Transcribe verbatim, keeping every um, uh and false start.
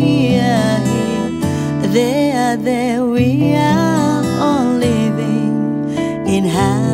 we are here, they are there, we are all living in harmony.